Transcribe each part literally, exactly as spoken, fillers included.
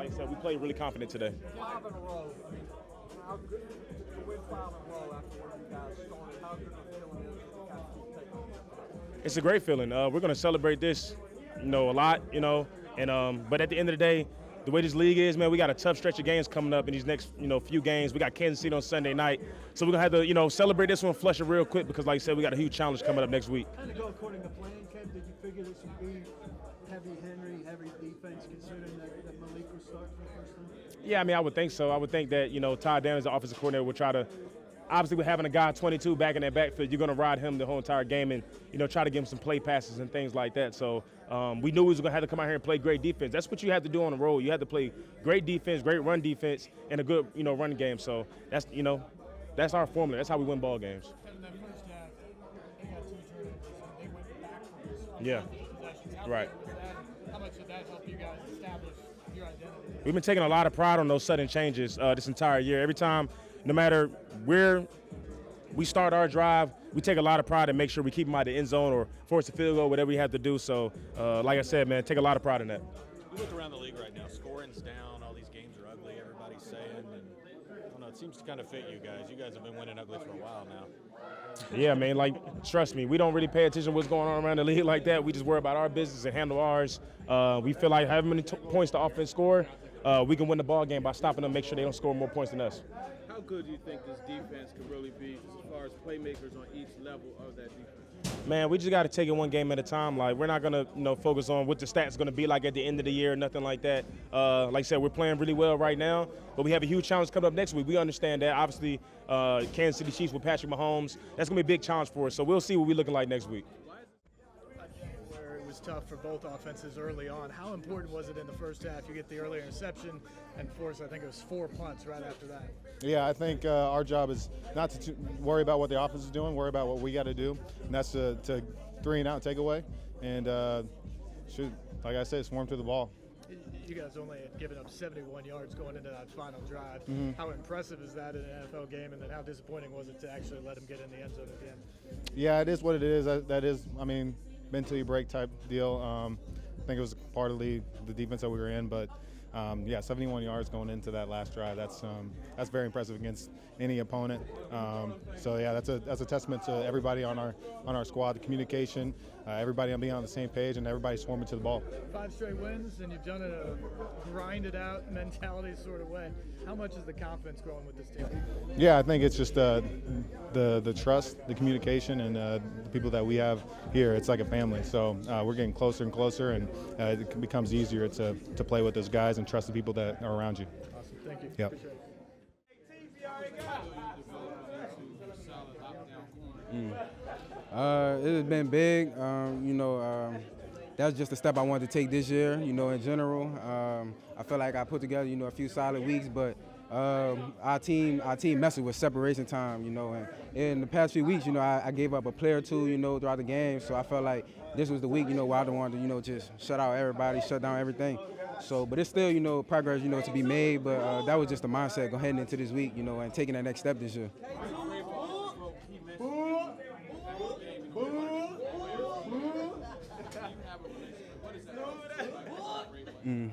like I said, we played really confident today. Five in a row. I mean, how good to win five in a row after you guys started? How good a feeling is it? It's a great feeling. Uh, we're going to celebrate this, you know, a lot, you know. And um, but at the end of the day, the way this league is, man, we got a tough stretch of games coming up in these next, you know, few games. We got Kansas City on Sunday night, so we're gonna have to, you know, celebrate this one, flush it real quick, because, like I said, we got a huge challenge coming up next week. Kind of go according to plan, Kev. Did you figure this would be heavy Henry, heavy defense, considering that, that Malik was starting for the first time? Yeah, I mean, I would think so. I would think that, you know, Todd Downing, the offensive coordinator, will try to. Obviously, with having a guy twenty-two back in that backfield, you're going to ride him the whole entire game and, you know, try to give him some play passes and things like that. So um, we knew we was going to have to come out here and play great defense. That's what you have to do on the road. You have to play great defense, great run defense, and a good, you know, running game. So that's, you know, that's our formula. That's how we win ball games. Yeah. Right. How much did that help you guys establish your identity? We've been taking a lot of pride on those sudden changes uh, this entire year. Every time. No matter where we start our drive, we take a lot of pride and make sure we keep them out of the end zone or force a field goal, whatever we have to do. So, uh, like I said, man, take a lot of pride in that. We look around the league right now. Scoring's down. All these games are ugly. Everybody's saying. And, I don't know, it seems to kind of fit you guys. You guys have been winning ugly for a while now. Yeah, man, like, trust me, we don't really pay attention to what's going on around the league like that. We just worry about our business and handle ours. Uh, we feel like however many t points the offense score, uh, we can win the ball game by stopping them, make sure they don't score more points than us. How good do you think this defense can really be as far as playmakers on each level of that defense? Man, we just got to take it one game at a time. Like, we're not going to, you know, focus on what the stats going to be like at the end of the year or nothing like that. Uh, like I said, we're playing really well right now, but we have a huge challenge coming up next week. We understand that. Obviously, uh, Kansas City Chiefs with Patrick Mahomes, that's going to be a big challenge for us. So we'll see what we're looking like next week. Was tough for both offenses early on. How important was it in the first half? You get the early interception and force, I think it was four punts right after that. Yeah, I think uh, our job is not to worry about what the offense is doing, worry about what we got to do, and that's to, to three and out, take away, and uh, shoot, like I said, swarm through the ball. You guys only had given up seventy-one yards going into that final drive. Mm-hmm. How impressive is that in an N F L game, and then how disappointing was it to actually let them get in the end zone at the end? Yeah, it is what it is. That, that is, I mean, mentally break type deal. Um, I think it was partly the defense that we were in, but um, yeah, seventy-one yards going into that last drive. That's um, that's very impressive against any opponent. Um, so yeah, that's a that's a testament to everybody on our on our squad, the communication, uh, everybody on being on the same page, and everybody swarming to the ball. Five straight wins, and you've done it a grind it out mentality sort of way. How much is the confidence growing with this team? Yeah, I think it's just uh, the the trust, the communication, and uh, the people that we have here. It's like a family. So uh, we're getting closer and closer, and uh, it becomes easier to to play with those guys and trust the people that are around you. Awesome. Thank you. Yep. Mm. Uh, it has been big. Um, you know, um, that was just a step I wanted to take this year, you know, in general. Um, I feel like I put together, you know, a few solid weeks, but um, our team our team messed with separation time, you know. And in the past few weeks, you know, I, I gave up a player or two, you know, throughout the game. So I felt like this was the week, you know, where I wanted to, you know, just shut out everybody, shut down everything. So, but it's still, you know, progress, you know, to be made. But uh, that was just the mindset going into this week, you know, and taking that next step this year. Mm.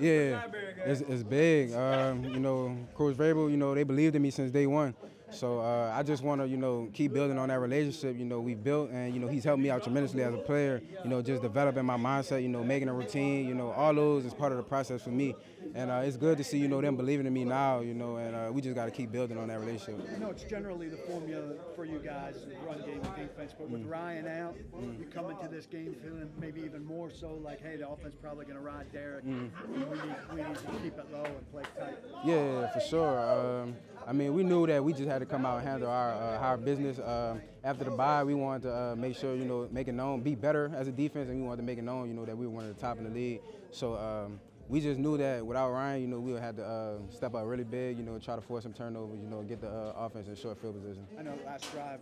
Yeah, it's, it's big. Um, you know, Coach Vrabel, you know, they believed in me since day one. So uh, I just want to, you know, keep building on that relationship, you know, we built, and, you know, he's helped me out tremendously as a player, you know, just developing my mindset, you know, making a routine, you know, all those is part of the process for me. And uh, it's good to see, you know, them believing in me now, you know, and uh, we just got to keep building on that relationship. You know, it's generally the formula for you guys, run game and defense, but with mm. Ryan out, mm. you come into this game feeling maybe even more so like, hey, the offense probably going to ride Derrick. Mm. We, need, we need to keep it low and play tight. Yeah, for sure. Um, I mean, we knew that we just had to come out and handle our, uh, our business. Uh, after the bye, we wanted to uh, make sure, you know, make it known, be better as a defense, and we wanted to make it known, you know, that we were one of the top in the league. So um, we just knew that without Ryan, you know, we would have to uh, step up really big, you know, try to force some turnovers, you know, get the uh, offense in short field position. I know last drive,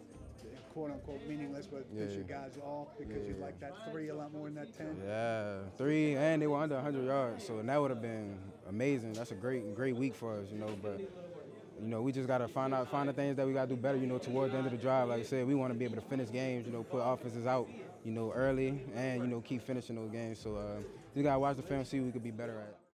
quote unquote, meaningless, but yeah. Push your guys off because yeah. you like that three a lot more than that ten. Yeah, three, and they were under one hundred yards, so that would have been amazing. That's a great, great week for us, you know, but. You know, we just got to find out, find the things that we got to do better, you know, towards the end of the drive. Like I said, we want to be able to finish games, you know, put offenses out, you know, early and, you know, keep finishing those games. So uh, just gotta watch the film, see what we could be better at.